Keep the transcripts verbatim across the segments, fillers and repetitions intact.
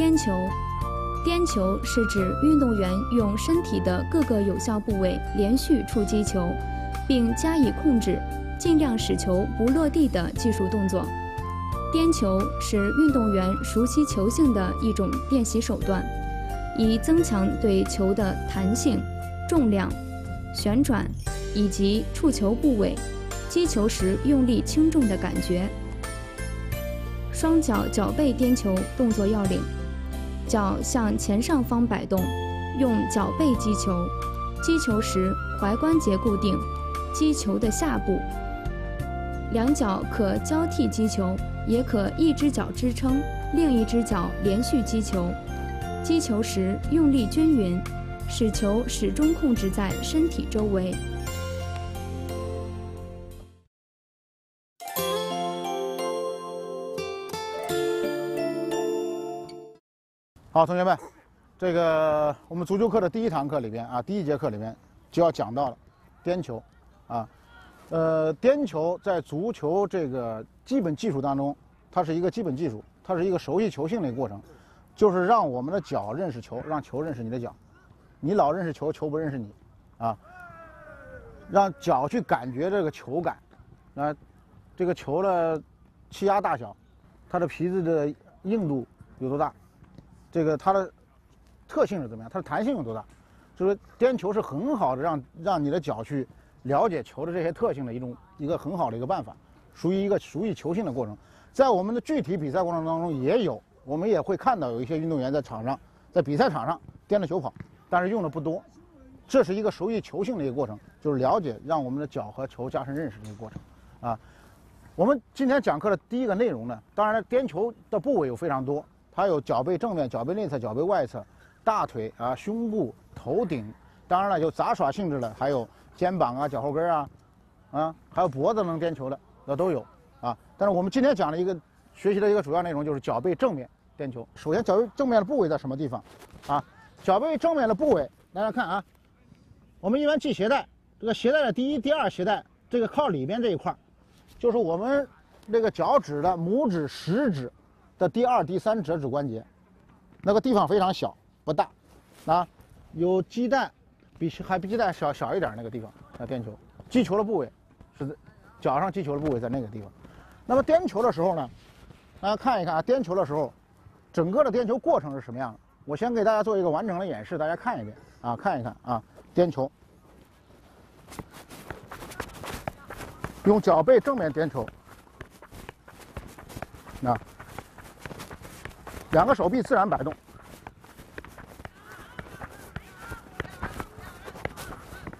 颠球。颠球是指运动员用身体的各个有效部位连续触击球，并加以控制，尽量使球不落地的技术动作。颠球是运动员熟悉球性的一种练习手段，以增强对球的弹性、重量、旋转以及触球部位、击球时用力轻重的感觉。双脚脚背颠球动作要领：脚向前上方摆动，用脚背击球；击球时踝关节固定击球的下部，两脚可交替击球，也可一只脚支撑，另一只脚连续击球。击球时用力均匀，使球始终控制在身体周围。好，同学们，这个我们足球课的第一堂课里边啊，第一节课里面就要讲到了颠球，啊，呃，颠球在足球这个基本技术当中，它是一个基本技术，它是一个熟悉球性的一个过程，就是让我们的脚认识球，让球认识你的脚，你老认识球，球不认识你，啊，让脚去感觉这个球感，啊，这个球的气压大小，它的皮子的硬度有多大？这个它的特性是怎么样？它的弹性有多大？所以说颠球是很好的让让你的脚去了解球的这些特性的一种一个很好的一个办法，属于一个熟悉球性的过程。在我们的具体比赛过程当中也有，我们也会看到有一些运动员在场上，在比赛场上颠着球跑，但是用的不多。这是一个熟悉球性的一个过程，就是了解让我们的脚和球加深认识的一个过程。啊，我们今天讲课的第一个内容呢，当然了，颠球的部位有非常多。它有脚背正面、脚背内侧、脚背外侧、大腿啊、胸部、头顶，当然了，有杂耍性质的，还有肩膀啊、脚后跟啊，啊，还有脖子能颠球的，那都有啊。但是我们今天讲的一个学习的一个主要内容就是脚背正面颠球。首先，脚背正面的部位在什么地方？啊，脚背正面的部位，大家看啊，我们一般系鞋带，这个鞋带的第一、第二鞋带，这个靠里边这一块，就是我们这个脚趾的拇指、食指的第二、第三折指关节，那个地方非常小，不大，啊，有鸡蛋，比还比鸡蛋小小一点那个地方，那颠球，击球的部位是脚上击球的部位在那个地方。那么颠球的时候呢，大家看一看啊，颠球的时候，整个的颠球过程是什么样的？我先给大家做一个完整的演示，大家看一遍啊，看一看啊，颠球，用脚背正面颠球，啊。两个手臂自然摆动，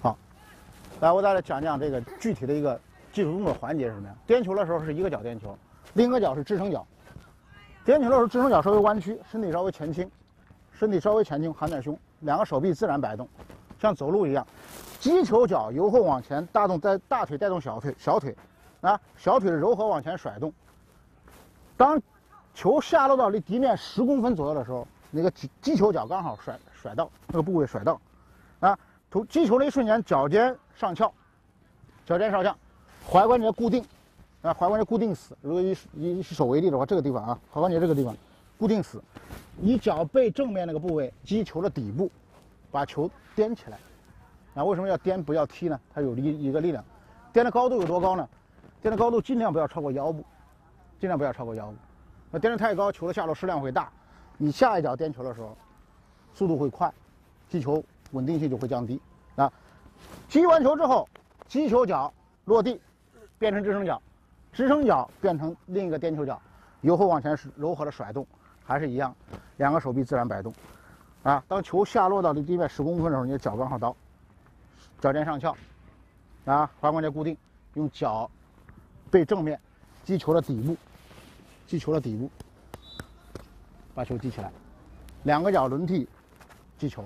好，来我再来讲讲这个具体的一个技术动作环节是什么呀？颠球的时候是一个脚颠球，另一个脚是支撑脚。颠球的时候支撑脚稍微弯曲，身体稍微前倾，身体稍微前倾含在胸，两个手臂自然摆动，像走路一样。击球脚由后往前大动，带大腿带动小腿，小腿啊，小腿柔和往前甩动。当球下落到离地面十公分左右的时候，那个击击球脚刚好甩甩到那个部位甩到，啊，从击球的一瞬间，脚尖上翘，脚尖上翘，踝关节固定，啊，踝关节固定死。如果以以手为例的话，这个地方啊，踝关节这个地方固定死，以脚背正面那个部位击球的底部，把球颠起来。啊，为什么要颠不要踢呢？它有一一个力量。颠的高度有多高呢？颠的高度尽量不要超过腰部，尽量不要超过腰部。那颠得太高，球的下落失量会大，你下一脚颠球的时候，速度会快，击球稳定性就会降低。啊，击完球之后，击球脚落地，变成支撑脚，支撑脚变成另一个颠球脚，由后往前柔和的甩动，还是一样，两个手臂自然摆动。啊，当球下落到离地面十公分的时候，你的脚刚好到，脚尖上翘，啊，踝关节固定，用脚背正面击球的底部。击球的底部，把球击起来，两个脚轮替击球，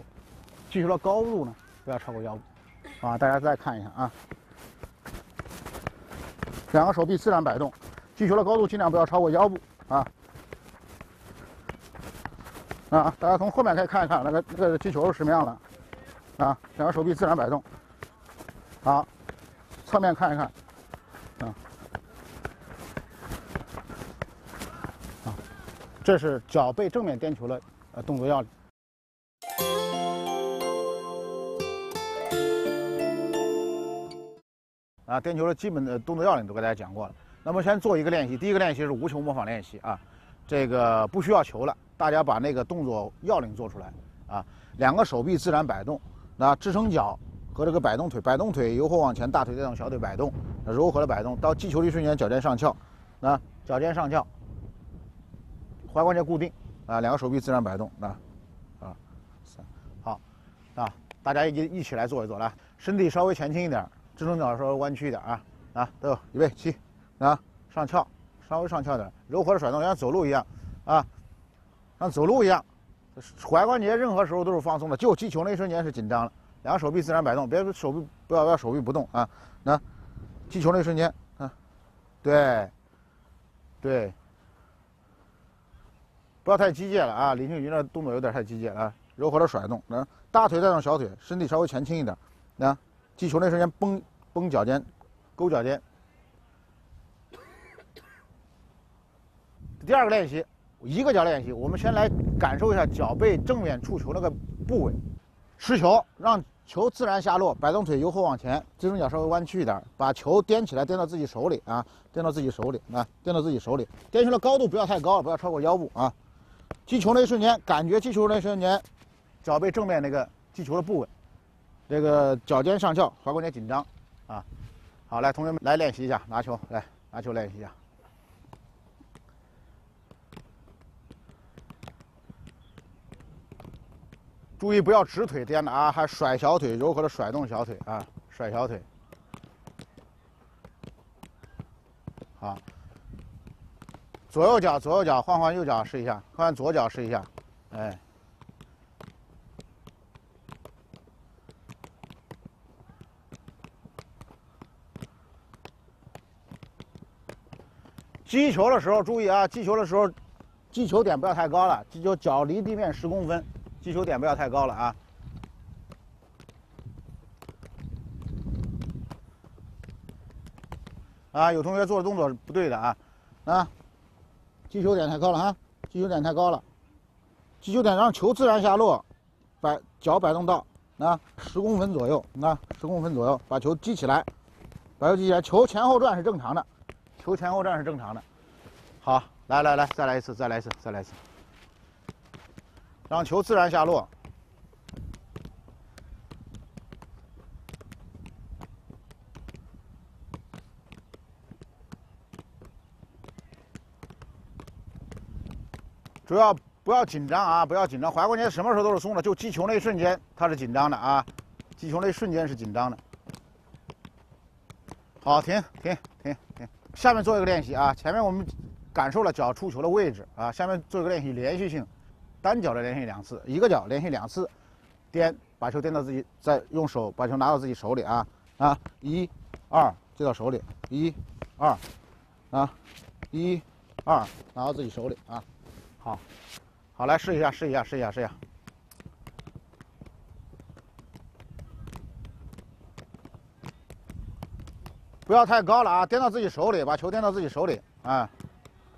击球的高度呢不要超过腰部，啊，大家再看一下啊，两个手臂自然摆动，击球的高度尽量不要超过腰部啊，啊，大家从后面可以看一看那个那个击球是什么样的，啊，两个手臂自然摆动，好，侧面看一看。这是脚背正面颠球的呃动作要领。 啊，颠球的基本的动作要领都给大家讲过了。那么先做一个练习，第一个练习是无球模仿练习啊，这个不需要球了，大家把那个动作要领做出来啊，两个手臂自然摆动，那支撑脚和这个摆动腿，摆动腿由后往前，大腿带动小腿摆动，柔和的摆动，到击球的一瞬间脚尖上翘，啊，脚尖上翘，踝关节固定啊，两个手臂自然摆动啊，啊，三，好，啊，大家一一起来做一做，来，身体稍微前倾一点。 支撑脚稍微弯曲一点啊啊，都有预备起啊，上翘，稍微上翘点，柔和的甩动，像走路一样啊，像走路一样，踝关节任何时候都是放松的，就击球那一瞬间是紧张了，两个手臂自然摆动，别手臂不要不要手臂不动啊，那、啊、击球那一瞬间啊，对对，不要太激烈了啊，林庆瑜那动作有点太激烈了啊，柔和的甩动，啊、大腿带动小腿，身体稍微前倾一点，啊。 击球那瞬间，绷绷脚尖，勾脚尖。第二个练习，一个脚练习，我们先来感受一下脚背正面触球那个部位。持球，让球自然下落，摆动腿由后往前，支撑脚稍微弯曲一点，把球颠起来，颠到自己手里啊，颠到自己手里啊，颠到自己手里。颠球的高度不要太高，不要超过腰部啊。击球那一瞬间，感觉击球那一瞬间，脚背正面那个击球的部位。 这个脚尖上翘，踝关节紧张，啊，好，来，同学们来练习一下拿球，来拿球练习一下。注意不要直腿颠拿，还甩小腿，柔和的甩动小腿啊，甩小腿。好，左右脚左右脚换换右脚试一下，换换左脚试一下，哎。 击球的时候注意啊！击球的时候，击球点不要太高了，击球脚离地面十公分，击球点不要太高了啊！啊，有同学做的动作不对的啊！啊，击球点太高了啊！击球点太高了，击球点让球自然下落，摆脚摆动到啊十公分左右，啊十公分左右，把球击起来，把球击起来，球前后转是正常的。 球前后转是正常的，好，来来来，再来一次，再来一次，再来一次，让球自然下落。主要不要紧张啊，不要紧张，踝关节什么时候都是松的，就击球那一瞬间它是紧张的啊，击球那一瞬间是紧张的。好，停停停停。 下面做一个练习啊，前面我们感受了脚触球的位置啊，下面做一个练习连续性，单脚的连续两次，一个脚连续两次，颠把球颠到自己，再用手把球拿到自己手里啊啊，一、二接到手里，一、二啊，一、二拿到自己手里啊，好，好来试一下，试一下，试一下，试一下。 不要太高了啊！颠到自己手里，把球颠到自己手里啊，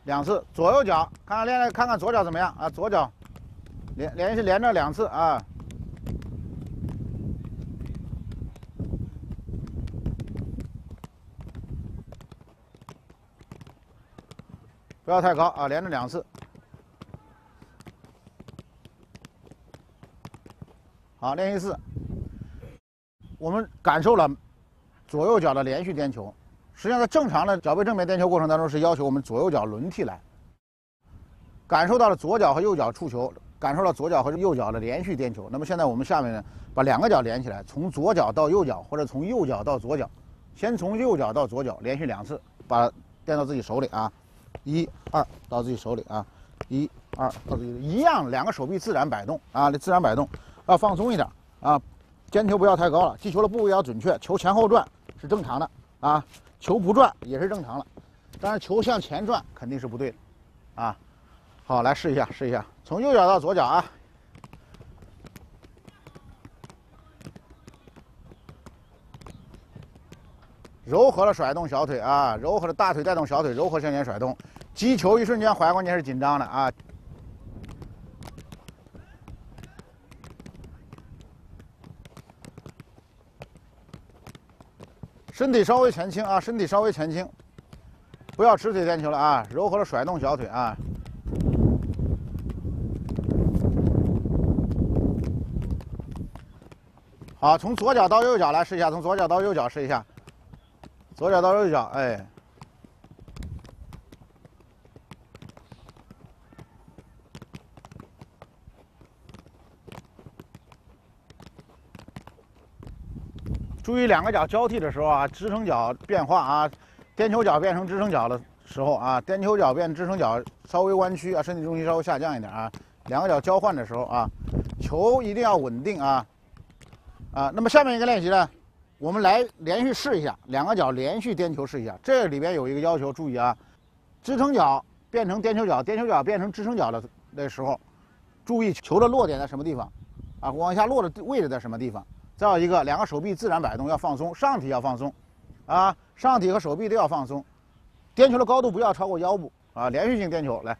两次左右脚，看看练练看看左脚怎么样啊？左脚连连续连着两次啊。不要太高啊，连着两次。好，练习四，我们感受了。 左右脚的连续颠球，实际上在正常的脚背正面颠球过程当中，是要求我们左右脚轮替来。感受到了左脚和右脚触球，感受到左脚和右脚的连续颠球。那么现在我们下面呢，把两个脚连起来，从左脚到右脚，或者从右脚到左脚，先从右脚到左脚，连续两次，把颠到自己手里啊，一、二到自己手里啊，一、二到自己一样，两个手臂自然摆动啊，自然摆动，要放松一点啊，颠球不要太高了，击球的部位要准确，球前后转。 是正常的啊，球不转也是正常的，但是球向前转肯定是不对的啊。好，来试一下，试一下，从右脚到左脚啊，柔和的甩动小腿啊，柔和的大腿带动小腿，柔和向前甩动。击球一瞬间踝关节是紧张的啊，身体稍微前倾啊，身体稍微前倾，不要直腿颠球了啊，柔和的甩动小腿啊。 好，从左脚到右脚来试一下，从左脚到右脚试一下，左脚到右脚，哎，注意两个脚交替的时候啊，支撑脚变化啊，颠球脚变成支撑脚的时候啊，颠球脚变支撑脚稍微弯曲啊，身体重心稍微下降一点啊，两个脚交换的时候啊，球一定要稳定啊。 啊，那么下面一个练习呢，我们来连续试一下，两个脚连续颠球试一下。这里边有一个要求，注意啊，支撑脚变成颠球脚，颠球脚变成支撑脚的那时候，注意球的落点在什么地方，啊，往下落的位置在什么地方。再有一个，两个手臂自然摆动要放松，上体要放松，啊，上体和手臂都要放松。颠球的高度不要超过腰部啊，连续性颠球来，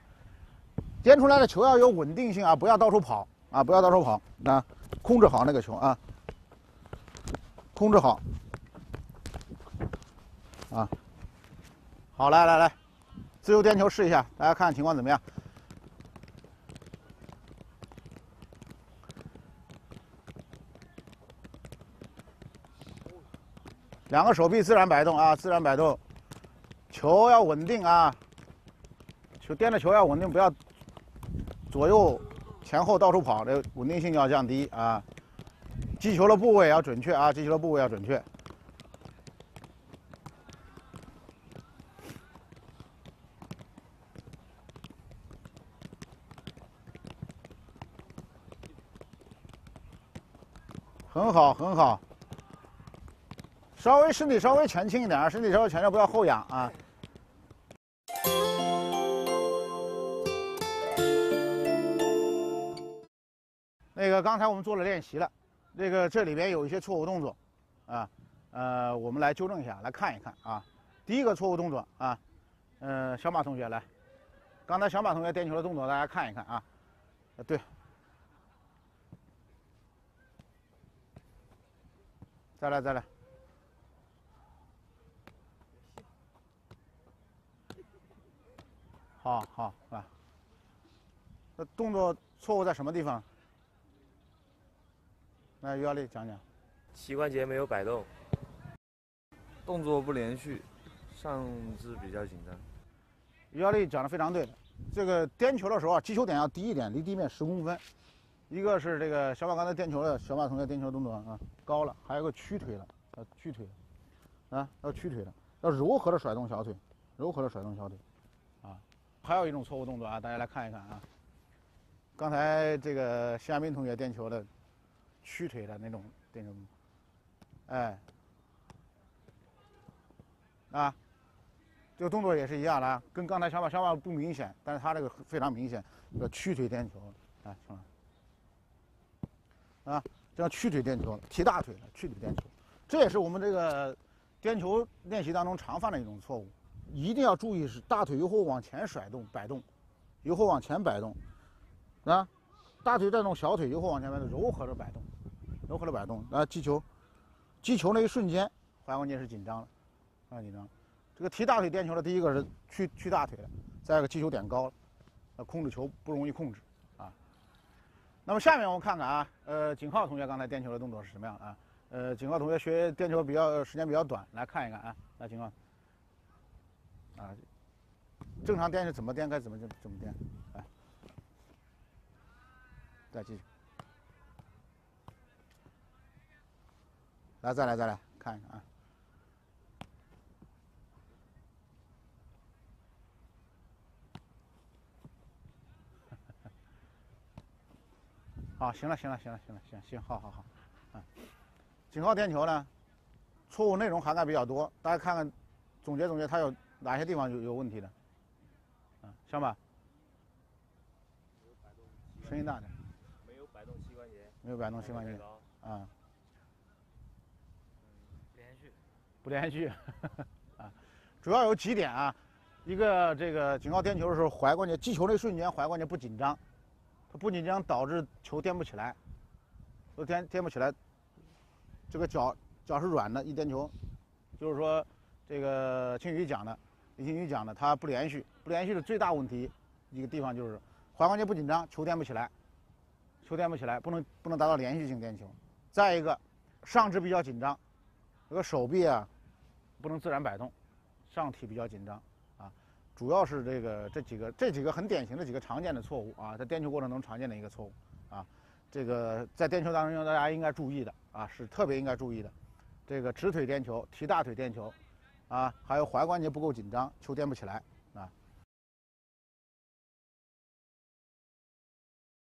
颠出来的球要有稳定性啊，不要到处跑啊，不要到处跑，啊，控制好那个球啊。 控制好，啊，好，来来来，自由颠球试一下，大家看情况怎么样？两个手臂自然摆动啊，自然摆动，球要稳定啊，球颠着球要稳定，不要左右前后到处跑，这稳定性要降低啊。 击球的部位要准确啊！击球的部位要准确。很好，很好。稍微身体稍微前倾一点啊，身体稍微前倾，不要后仰啊。 那个刚才我们做了练习了，那个这里边有一些错误动作，啊，呃，我们来纠正一下，来看一看啊。第一个错误动作啊，呃，小马同学来，刚才小马同学颠球的动作，大家看一看啊，对，再来再来，好好啊，那动作错误在什么地方？ 那于小丽讲讲，膝关节没有摆动，动作不连续，上肢比较紧张。于小丽讲的非常对的，这个颠球的时候啊，击球点要低一点，离地面十公分。一个是这个小马刚才颠球的，小马同学颠球动作啊高了，还有个屈腿了，要屈腿，啊要屈腿了，要柔和的甩动小腿，柔和的甩动小腿，啊，还有一种错误动作啊，大家来看一看啊，刚才这个夏明同学颠球的。 屈腿的那种，那种，哎，啊，这个动作也是一样的，跟刚才小马小马不明显，但是他这个非常明显，叫屈腿颠球，哎，行了，啊，叫屈腿颠球，提大腿的屈腿颠球，这也是我们这个颠球练习当中常犯的一种错误，一定要注意是大腿由后往前甩动摆动，由后往前摆动，啊，大腿带动小腿由后往前摆动，柔和的摆动。 柔和的摆动，啊，击球，击球那一瞬间，踝关节是紧张了，啊，紧张了。这个提大腿颠球的第一个是屈屈大腿了，再一个击球点高了，呃，控制球不容易控制啊。那么下面我们看看啊，呃，景浩同学刚才颠球的动作是什么样的啊？呃，景浩同学学颠球比较时间比较短，来看一看啊，来景浩，啊，正常颠是怎么颠该怎么怎么颠，哎，再继续。 来，再来，再来看一看啊！好，行了，行了，行了，行了，行行，好好好，啊！井号颠球呢，错误内容涵盖比较多，大家看看，总结总结，它有哪些地方有有问题的？啊，小马，声音大点。没有摆动膝关节。没有摆动膝关节。啊。 不连续呵呵啊，主要有几点啊，一个这个井号颠球的时候，踝关节击球那瞬间踝关节不紧张，它不紧张导致球颠不起来，都颠颠不起来，这个脚脚是软的，一颠球就是说这个庆余讲的，李庆余讲的，它不连续，不连续的最大问题一个地方就是踝关节不紧张，球颠不起来，球颠不起来，不能不能达到连续性颠球。再一个，上肢比较紧张，这个手臂啊不能自然摆动，上体比较紧张啊，主要是这个这几个这几个很典型的几个常见的错误啊，在颠球过程中常见的一个错误啊。 这个在颠球当中，大家应该注意的啊，是特别应该注意的。这个直腿颠球、提大腿颠球，啊，还有踝关节不够紧张，球颠不起来。